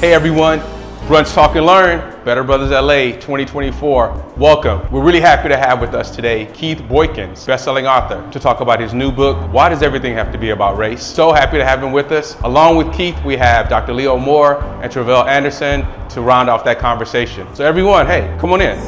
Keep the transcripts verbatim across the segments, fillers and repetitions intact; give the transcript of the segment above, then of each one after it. Hey everyone, Brunch Talk and Learn, Better Brothers L A twenty twenty-four. Welcome. We're really happy to have with us today Keith Boykin, best-selling author, to talk about his new book, Why Does Everything Have to Be About Race? So happy to have him with us. Along with Keith, we have Doctor Leo Moore and Tre'vell Anderson to round off that conversation. So everyone, hey, come on in.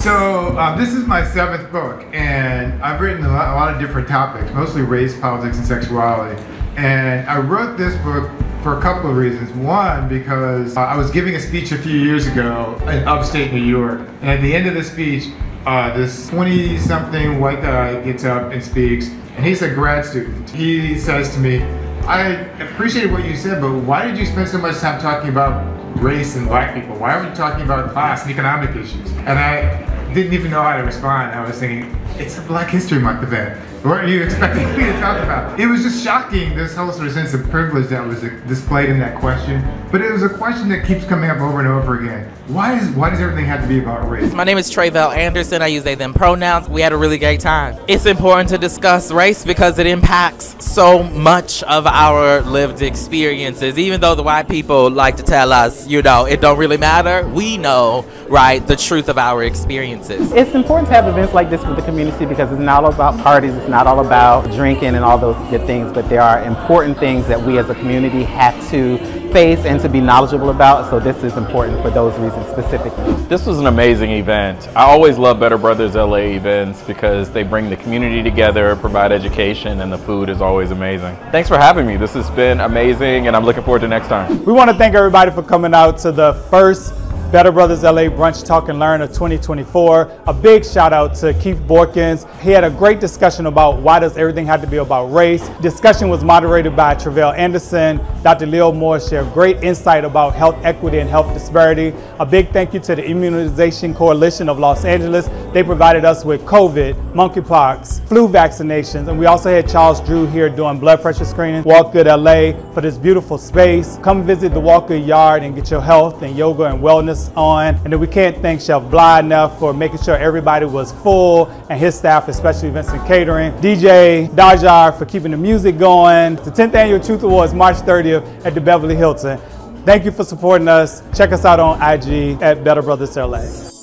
So um, this is my seventh book, and I've written a lot, a lot of different topics, mostly race, politics, and sexuality. And I wrote this book for a couple of reasons. One, because uh, I was giving a speech a few years ago in upstate New York, and at the end of the speech, uh, this twenty-something white guy gets up and speaks, and he's a grad student. He says to me, I appreciated what you said, but why did you spend so much time talking about race and black people? Why are we talking about class and economic issues? And I didn't even know how to respond. I was thinking, it's a Black History Month event. What are you expecting me to talk about? It was just shocking, this whole sort of sense of privilege that was displayed in that question. But it was a question that keeps coming up over and over again. Why is why does everything have to be about race? My name is Tre'vell Anderson. I use they, them pronouns. We had a really great time. It's important to discuss race because it impacts so much of our lived experiences. Even though the white people like to tell us, you know, it don't really matter, we know, right, the truth of our experiences. It's important to have events like this with the community because it's not all about parties. It's not all about drinking and all those good things, but there are important things that we as a community have to face and to be knowledgeable about, so this is important for those reasons specifically. This was an amazing event. I always love Better Brothers L A events because they bring the community together, provide education, and the food is always amazing. Thanks for having me. This has been amazing, and I'm looking forward to next time. We want to thank everybody for coming out to the first Better Brothers L A Brunch Talk and Learn of twenty twenty-four. A big shout out to Keith Boykin. He had a great discussion about why does everything have to be about race. Discussion was moderated by Tre'vell Anderson. Doctor Leo Moore shared great insight about health equity and health disparity. A big thank you to the Immunization Coalition of Los Angeles. They provided us with COVID, monkeypox, flu vaccinations, and we also had Charles Drew here doing blood pressure screening. Walk Good L A for this beautiful space. Come visit the Walk Good Yard and get your health and yoga and wellness on. And then we can't thank Chef Bly enough for making sure everybody was full, and his staff, especially Vincent Catering, D J Dajar for keeping the music going. The tenth Annual Truth Awards, March thirtieth at the Beverly Hilton. Thank you for supporting us. Check us out on I G at Better Brothers L A.